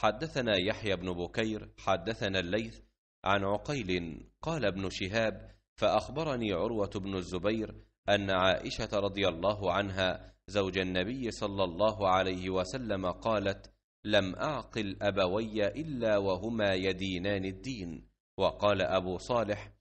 حدثنا يحيى بن بكير حدثنا الليث عن عقيل قال ابن شهاب فأخبرني عروة بن الزبير أن عائشة رضي الله عنها زوج النبي صلى الله عليه وسلم قالت لم أعقل أبوي إلا وهما يدينان الدين. وقال أبو صالح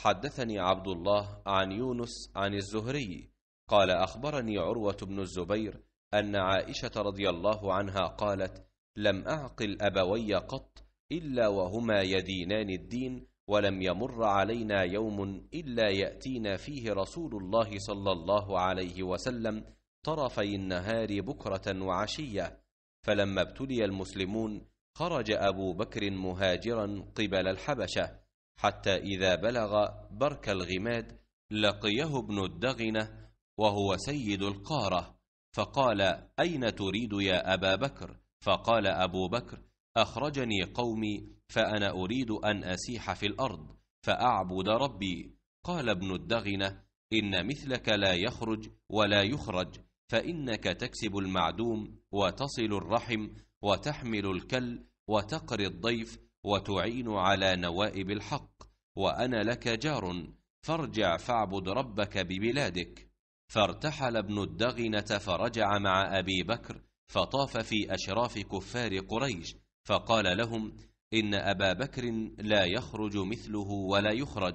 حدثني عبد الله عن يونس عن الزهري قال أخبرني عروة بن الزبير أن عائشة رضي الله عنها قالت لم أعقل أبوي قط إلا وهما يدينان الدين ولم يمر علينا يوم إلا يأتينا فيه رسول الله صلى الله عليه وسلم طرفي النهار بكرة وعشية. فلما ابتلي المسلمون خرج أبو بكر مهاجرا قبل الحبشة حتى إذا بلغ برك الغماد لقيه ابن الدغنة وهو سيد القارة فقال أين تريد يا أبا بكر؟ فقال أبو بكر أخرجني قومي فأنا أريد أن أسيح في الأرض فأعبد ربي. قال ابن الدغنة إن مثلك لا يخرج ولا يخرج فإنك تكسب المعدوم وتصل الرحم وتحمل الكل وتقري الضيف وتعين على نوائب الحق وأنا لك جار فارجع فاعبد ربك ببلادك. فارتحل ابن الدغنة فرجع مع أبي بكر فطاف في أشراف كفار قريش فقال لهم إن أبا بكر لا يخرج مثله ولا يخرج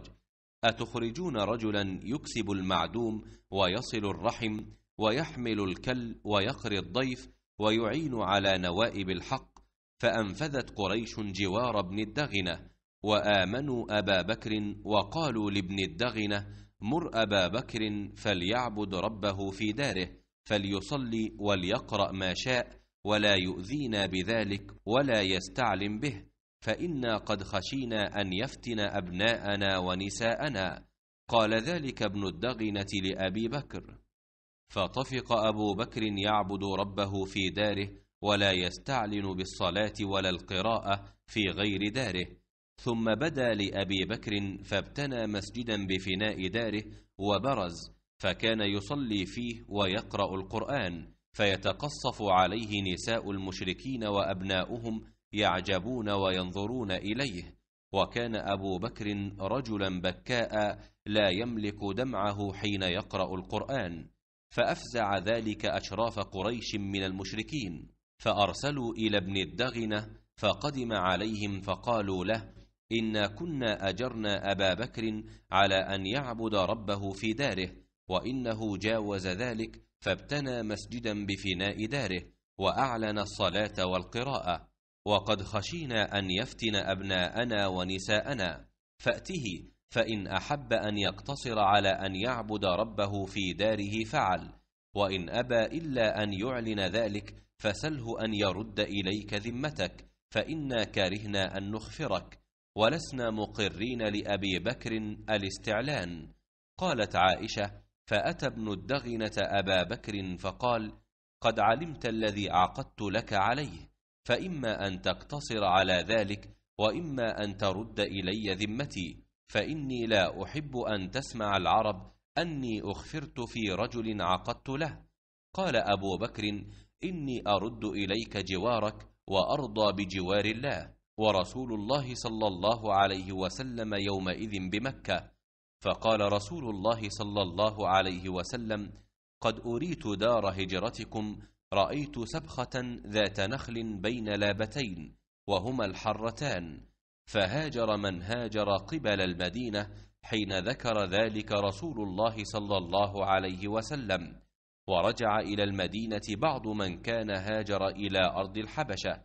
أتخرجون رجلا يكسب المعدوم ويصل الرحم ويحمل الكل ويقري الضيف ويعين على نوائب الحق؟ فأنفذت قريش جوار ابن الدغنة وآمنوا أبا بكر وقالوا لابن الدغنة مر أبا بكر فليعبد ربه في داره فليصلي وليقرأ ما شاء ولا يؤذينا بذلك ولا يستعلم به فإنا قد خشينا أن يفتن أبناءنا ونساءنا. قال ذلك ابن الدغنة لأبي بكر فطفق أبو بكر يعبد ربه في داره ولا يستعلن بالصلاة ولا القراءة في غير داره. ثم بدا لأبي بكر فابتنى مسجدا بفناء داره وبرز فكان يصلي فيه ويقرأ القرآن فيتقصف عليه نساء المشركين وأبناؤهم يعجبون وينظرون إليه. وكان أبو بكر رجلا بكاء لا يملك دمعه حين يقرأ القرآن فأفزع ذلك أشراف قريش من المشركين فأرسلوا إلى ابن الدغنة فقدم عليهم فقالوا له إنا كنا أجرنا أبا بكر على أن يعبد ربه في داره وإنه جاوز ذلك فابتنى مسجدا بفناء داره وأعلن الصلاة والقراءة وقد خشينا أن يفتن أبناءنا ونساءنا فأته فإن أحب أن يقتصر على أن يعبد ربه في داره فعل وإن أبى إلا أن يعلن ذلك فسله أن يرد إليك ذمتك فإنا كرهنا أن نخفرك ولسنا مقرين لأبي بكر الاستعلان. قالت عائشة فأتى ابن الدغنة أبا بكر فقال قد علمت الذي عقدت لك عليه فإما أن تقتصر على ذلك وإما أن ترد إلي ذمتي فإني لا أحب أن تسمع العرب أني أخفرت في رجل عقدت له. قال أبو بكر إني أرد إليك جوارك وأرضى بجوار الله ورسول الله صلى الله عليه وسلم يومئذ بمكة. فقال رسول الله صلى الله عليه وسلم قد أريت دار هجرتكم رأيت سبخة ذات نخل بين لابتين وهما الحرتان. فهاجر من هاجر قبل المدينة حين ذكر ذلك رسول الله صلى الله عليه وسلم. ورجع إلى المدينة بعض من كان هاجر إلى أرض الحبشة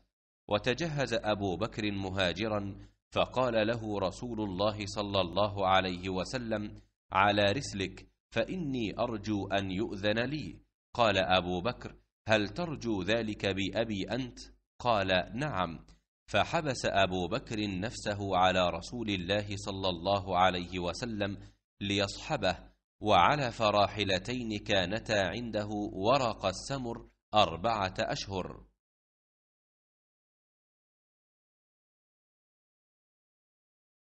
وتجهز أبو بكر مهاجرا فقال له رسول الله صلى الله عليه وسلم على رسلك فإني أرجو أن يؤذن لي. قال أبو بكر هل ترجو ذلك بأبي أنت؟ قال نعم. فحبس أبو بكر نفسه على رسول الله صلى الله عليه وسلم ليصحبه وعلى فراحلتين كانتا عنده ورق السمر 4 أشهر.